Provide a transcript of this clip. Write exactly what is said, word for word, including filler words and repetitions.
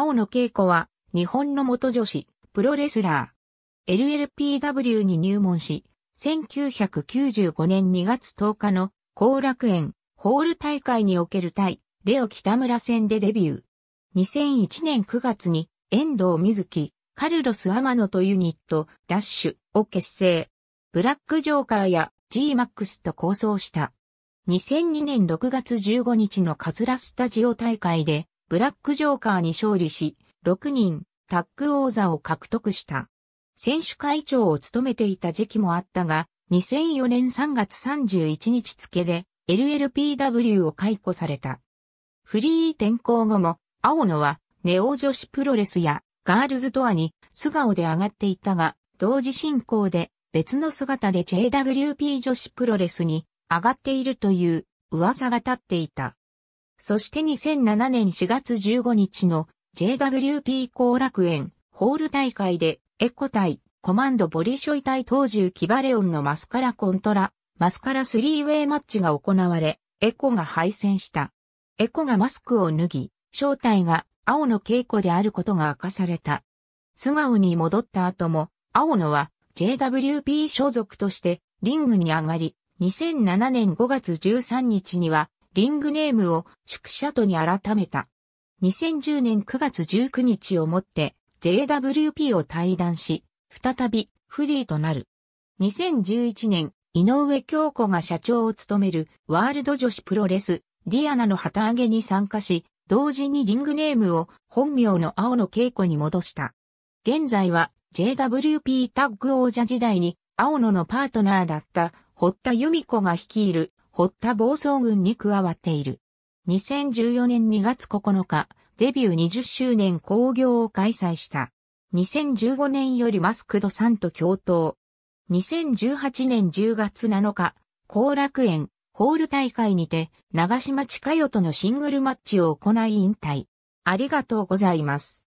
青野恵子は、日本の元女子、プロレスラー。エルエルピーダブリュー に入門し、せんきゅうひゃくきゅうじゅうごねんにがつとおかの後楽園ホール大会における対レオ北村戦でデビュー。にせんいちねんくがつに遠藤瑞希、カルロス天野とユニットダッシュを結成。ブラックジョーカーや ジーマックス と構想した。にせんにねんろくがつじゅうごにちのカズラスタジオ大会でブラックジョーカーに勝利し、ろくにんタッグ王座を獲得した。選手会長を務めていた時期もあったが、にせんよねんさんがつさんじゅういちにち付で エルエルピーダブリュー を解雇された。フリー転向後も、青野はネオ女子プロレスやガールズドアに素顔で上がっていたが、同時進行で別の姿で ジェイダブリューピー 女子プロレスに上がっているという噂が立っていた。そしてにせんななねんしがつじゅうごにちの ジェイダブリューピー 後楽園ホール大会で、エコ対、コマンドボリショイ対当時キバレオンのマスカラコントラ、マスカラスリーウェイマッチが行われ、エコが敗戦した。エコがマスクを脱ぎ、正体が青野恵子であることが明かされた。素顔に戻った後も、青野は ジェイダブリューピー 所属としてリングに上がり、にせんななねんごがつじゅうさんにちにはリングネームを宿舎とに改めた。にせんじゅうねんくがつじゅうくにちをもって、ジェイダブリューピー を退団し、再びフリーとなる。にせんじゅういちねん、井上京子が社長を務めるワールド女子プロレス、ディアナの旗揚げに参加し、同時にリングネームを本名の青野恵子に戻した。現在は ジェイダブリューピー タッグ王者時代に青野のパートナーだった堀田由美子が率いる堀田暴走軍に加わっている。にせんじゅうよねんにがつここのか、デビューにじゅっしゅうねん興行を開催した。にせんじゅうごねんよりマスクドさんと共闘。にせんじゅうはちねんじゅうがつなのか、後楽園ホール大会にて、長島千佳代とのシングルマッチを行い引退。ありがとうございます。